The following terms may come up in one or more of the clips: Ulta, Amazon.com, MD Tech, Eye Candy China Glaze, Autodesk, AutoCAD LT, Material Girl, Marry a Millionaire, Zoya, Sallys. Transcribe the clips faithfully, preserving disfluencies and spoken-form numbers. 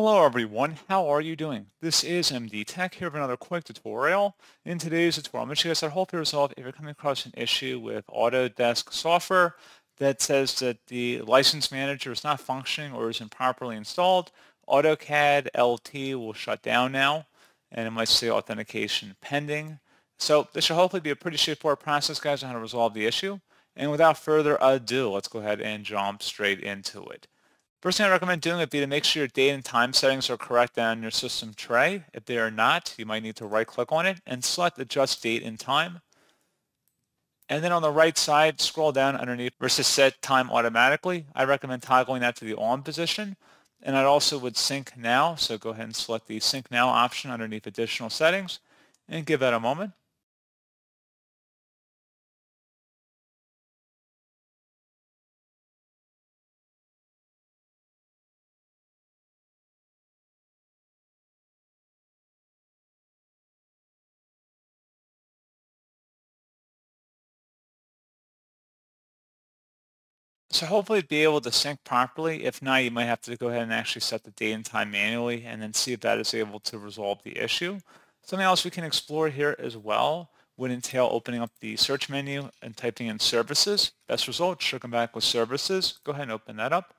Hello everyone, how are you doing? This is M D Tech here with another quick tutorial. In today's tutorial, I'm going to show you guys how to hopefully resolve if you're coming across an issue with Autodesk software that says that the license manager is not functioning or isn't properly installed. AutoCAD L T will shut down now, and it might say authentication pending. So this should hopefully be a pretty straightforward process, guys, on how to resolve the issue. And without further ado, let's go ahead and jump straight into it. First thing I recommend doing would be to make sure your date and time settings are correct on your system tray. If they are not, you might need to right-click on it and select Adjust Date and Time. And then on the right side, scroll down underneath versus Set Time Automatically. I recommend toggling that to the on position. And I also would Sync Now, so go ahead and select the Sync Now option underneath Additional Settings and give that a moment. So hopefully be able to sync properly. If not, you might have to go ahead and actually set the date and time manually and then see if that is able to resolve the issue. Something else we can explore here as well would entail opening up the search menu and typing in services. Best results should come back with services. Go ahead and open that up.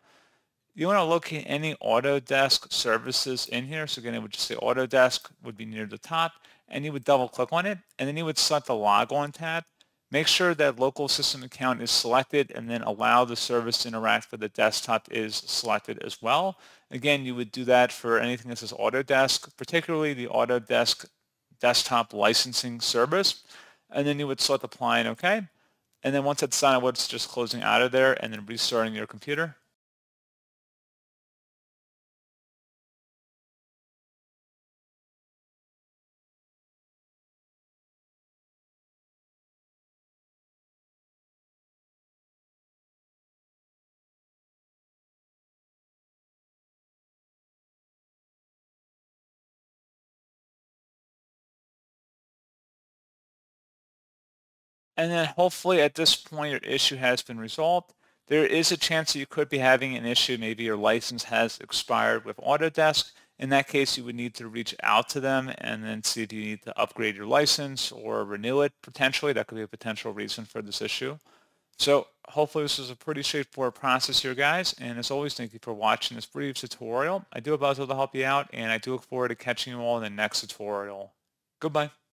You want to locate any Autodesk services in here. So again, it would just say Autodesk would be near the top, and you would double click on it, and then you would select the log on tab. Make sure that local system account is selected, and then allow the service to interact with the desktop is selected as well. Again, you would do that for anything that says Autodesk, particularly the Autodesk desktop licensing service. And then you would select apply and OK. And then once that's done, I would just closing out of there and then restarting your computer. And then hopefully at this point your issue has been resolved. There is a chance that you could be having an issue. Maybe your license has expired with Autodesk. In that case, you would need to reach out to them and then see if you need to upgrade your license or renew it potentially. That could be a potential reason for this issue. So hopefully this is a pretty straightforward process here, guys. And as always, thank you for watching this brief tutorial. I do hope I was able to help you out, and I do look forward to catching you all in the next tutorial. Goodbye.